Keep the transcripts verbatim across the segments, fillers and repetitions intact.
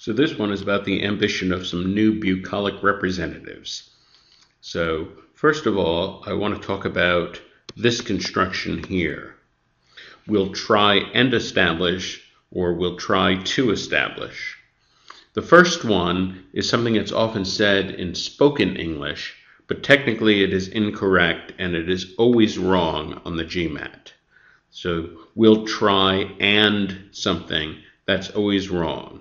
So this one is about the ambition of some new bucolic representatives. So first of all, I want to talk about this construction here. We'll try and establish, or we'll try to establish. The first one is something that's often said in spoken English, but technically it is incorrect and it is always wrong on the G M A T. So we'll try and something, that's always wrong.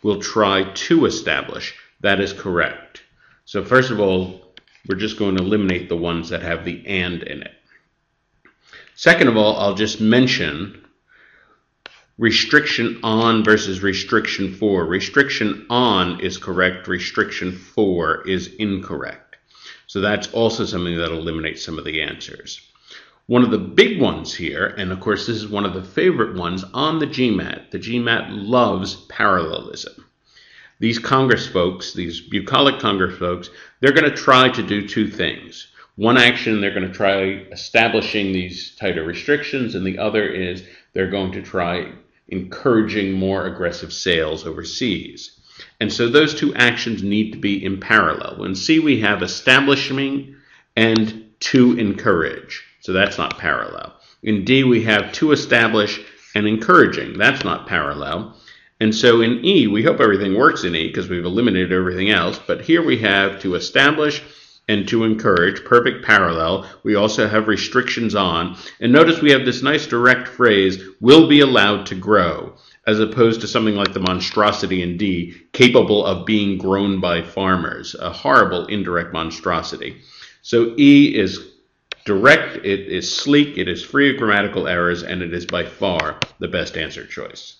We'll try to establish, that is correct. So first of all, we're just going to eliminate the ones that have the and in it. Second of all, I'll just mention restriction on versus restriction for. Restriction on is correct, restriction for is incorrect. So that's also something that eliminates some of the answers. One of the big ones here, and of course this is one of the favorite ones on the G M A T, the G M A T loves parallelism. These Congress folks, these bucolic Congress folks, they're going to try to do two things. One action, they're going to try establishing these tighter restrictions, and the other is they're going to try encouraging more aggressive sales overseas. And so those two actions need to be in parallel. And see, we have establishing and to encourage. So that's not parallel. In D, we have to establish and encouraging. That's not parallel. And so in E, we hope everything works in E because we've eliminated everything else. But here we have to establish and to encourage, perfect parallel. We also have restrictions on. And notice we have this nice direct phrase, will be allowed to grow, as opposed to something like the monstrosity in D, capable of being grown by farmers, a horrible indirect monstrosity. So E is direct, it is sleek, it is free of grammatical errors, and it is by far the best answer choice.